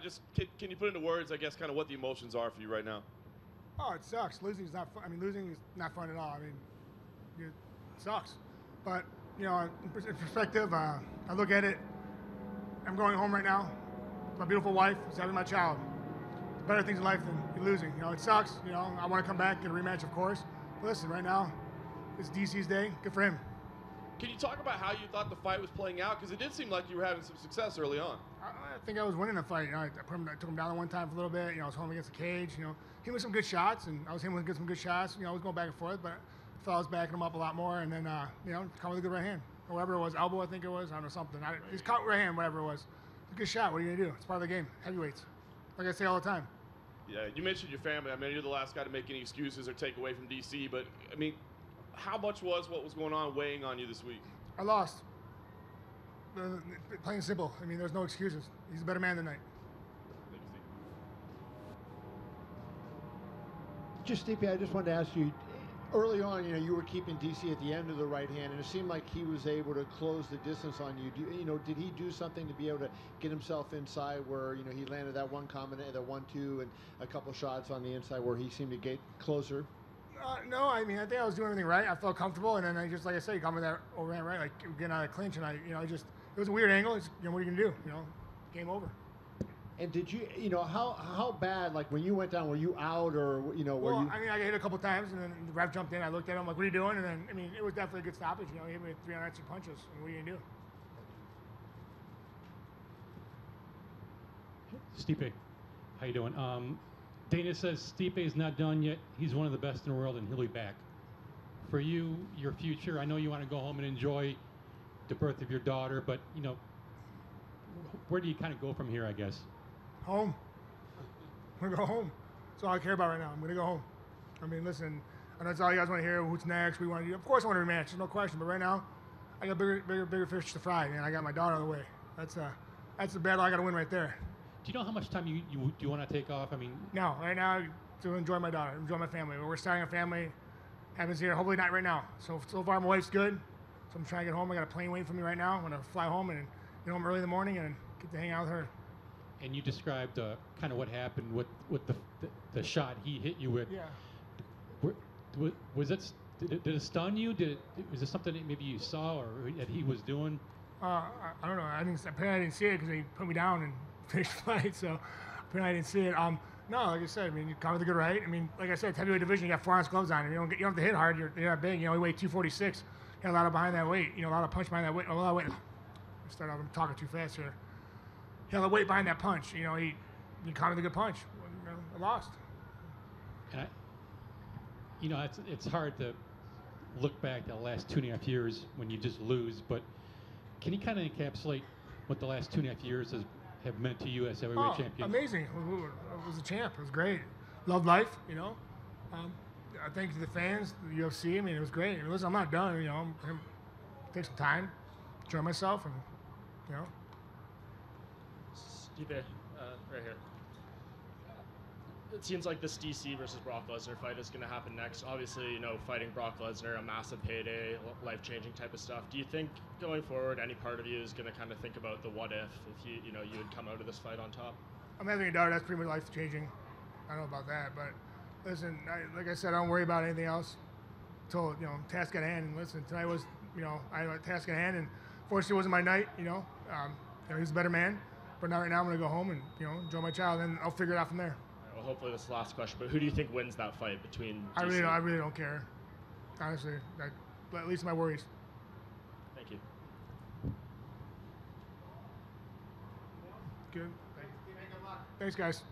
just can you put into words, I guess, kind of what the emotions are for you right now? Oh, it sucks. Losing is not fun. I mean, losing is not fun at all. I mean, it sucks. But, you know, in perspective, I look at it. I'm going home right now. My beautiful wife is having my child. Better things in life than losing. You know, it sucks. You know, I want to come back, get a rematch, of course. But listen, right now, it's DC's day. Good for him. Can you talk about how you thought the fight was playing out? Because it did seem like you were having some success early on. I think I was winning the fight. You know, I took him down one time for a little bit. You know, I was holding against the cage. You know, he was some good shots, and I was him with some good shots. You know, I was going back and forth, but I thought I was backing him up a lot more. And then, you know, caught with a good right hand, or whatever it was, elbow, I think it was, I don't know, something. He's caught right hand, whatever it was. It's a good shot. What are you gonna do? It's part of the game. Heavyweights, like I say all the time. Yeah, you mentioned your family. I mean, you're the last guy to make any excuses or take away from DC, but I mean, how much was what was going on weighing on you this week? I lost. Plain and simple. I mean, there's no excuses. He's a better man tonight. Thank you, Stipe. Stipe, I just wanted to ask you, early on, you know, you were keeping DC at the end of the right hand, and it seemed like he was able to close the distance on you. You know, did he do something to be able to get himself inside where, you know, he landed that one combination, that 1-2, and a couple shots on the inside where he seemed to get closer? No, I mean, I think I was doing everything right. I felt comfortable, and then I just, like I said, you got me that overhand right, like getting out of the clinch, and it was a weird angle. It's, you know, what are you gonna do? You know, game over. And did you, you know, how bad, like when you went down, were you out or, you know, were you? Well, I mean, I got hit a couple times, and then the ref jumped in. I looked at him like, what are you doing? And then, I mean, it was definitely a good stoppage. You know, he hit me with 390 punches. And what are you gonna do? Stipe, how you doing? Dana says Stipe is not done yet. He's one of the best in the world, and he'll be back. For you, your future, I know you want to go home and enjoy the birth of your daughter, but, you know, where do you kind of go from here, I guess? Home. I'm going to go home. That's all I care about right now. I'm going to go home. I mean, listen, I know that's all you guys want to hear. Who's next? We want to, of course I want to rematch. There's no question. But right now, I got bigger fish to fry, man. I got my daughter on the way. That's the battle I got to win right there. Do you know how much time you want to take off? I mean, no, right now to enjoy my daughter, enjoy my family. We're starting a family. Happens here, hopefully not right now. So far my wife's good, so I'm trying to get home. I got a plane waiting for me right now. I'm gonna fly home and get home early in the morning and get to hang out with her. And you described kind of what happened with the shot he hit you with. Yeah. Did it stun you? Was it something that maybe you saw or that he was doing? I don't know. Apparently I didn't see it because he put me down and finished the fight, so I didn't see it. No, like I said, I mean, you caught with a good right. I mean, like I said, it's heavyweight division, you got 4 ounce gloves on. You don't have to hit hard, you're not big. You know, you weigh 246. You got a lot of behind that weight. You know, a lot of punch behind that weight. A lot of weight. I'm talking too fast here. You know, the weight behind that punch. You know, you caught with a good punch. You know, I lost. And you know, it's hard to look back the last 2.5 years when you just lose, but can you kind of encapsulate what the last 2.5 years has have meant to you as heavyweight champion? Amazing. I was a champ. It was great. Loved life, you know. I thank the fans, the UFC. I mean, it was great. I mean, listen, I'm not done. You know, I'm going to take some time, enjoy myself, and, you know. Stipe, right here. It seems like this DC versus Brock Lesnar fight is going to happen next. Obviously, you know, fighting Brock Lesnar, a massive payday, life-changing type of stuff. Do you think going forward, any part of you is going to kind of think about the what if you know, you would come out of this fight on top? I'm having a daughter. That's pretty much life-changing. I don't know about that, but listen, like I said, I don't worry about anything else until, you know, task at hand. And listen, tonight was, you know, I had a task at hand, and fortunately it wasn't my night, you know. He was a better man, but now right now I'm going to go home and, you know, enjoy my child, and I'll figure it out from there. Well, hopefully this is the last question, but who do you think wins that fight between DC? I really don't care, honestly. At least my worries. Thank you. Good. Thanks, guys.